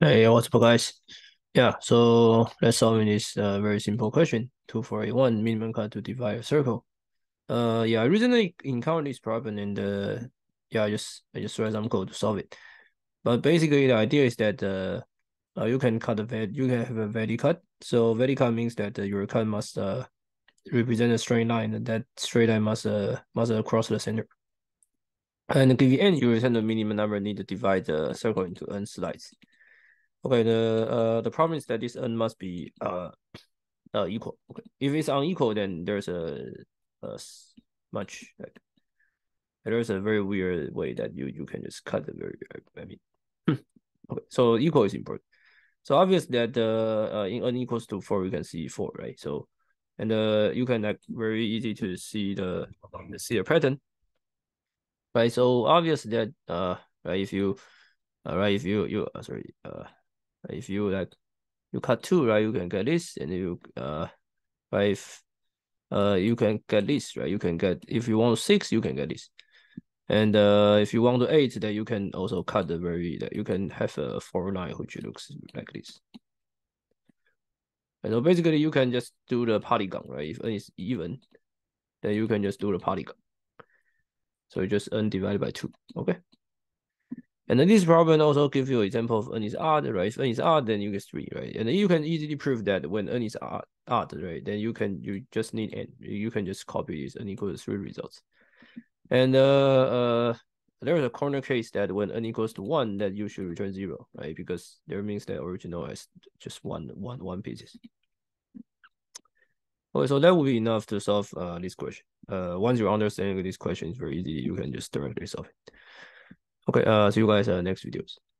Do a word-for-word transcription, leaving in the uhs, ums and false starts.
Hey, what's up, guys? Yeah, so let's solve this uh, very simple question: two, four, eight, one. Minimum cut to divide a circle. Uh, yeah, I recently encountered this problem, and uh, yeah, I just I just write some code to solve it. But basically, the idea is that uh, uh you can cut a valley, you can have a valley cut. So valley cut means that uh, your cut must uh represent a straight line, and that straight line must uh must uh, cross the center. And give the end, you return the minimum number needed to divide the circle into n slices. Okay, the uh the problem is that this n must be uh, uh equal. Okay, if it's unequal, then there's a, a much like there's a very weird way that you you can just cut the very. I mean, okay, so equal is important. So obvious that uh, uh in n equals to four, you can see four, right? So, and uh you can like very easy to see the to see the pattern, right? So obvious that uh right if you, uh, right if you you uh, sorry uh. If you like, you cut two, right? You can get this, and you uh, right, if uh, you can get this, right? You can get if you want six, you can get this, and uh, if you want to eight, then you can also cut the very that you can have a four line which looks like this. And so basically, you can just do the polygon, right? If n is even, then you can just do the polygon. So you just n divided by two, okay? And then this problem also gives you an example of n is odd, right? If n is odd, then you get three, right? And then you can easily prove that when n is odd, odd, right? Then you can you just need n. You can just copy this n equals to three results. And uh, uh, there is a corner case that when n equals to one, that you should return zero, right? Because there means that original is just one, one, one pieces. Okay, so that will be enough to solve uh, this question. Uh, once you understand this question, it's very easy. You can just directly solve it. Okay, uh, see you guys in uh, next videos.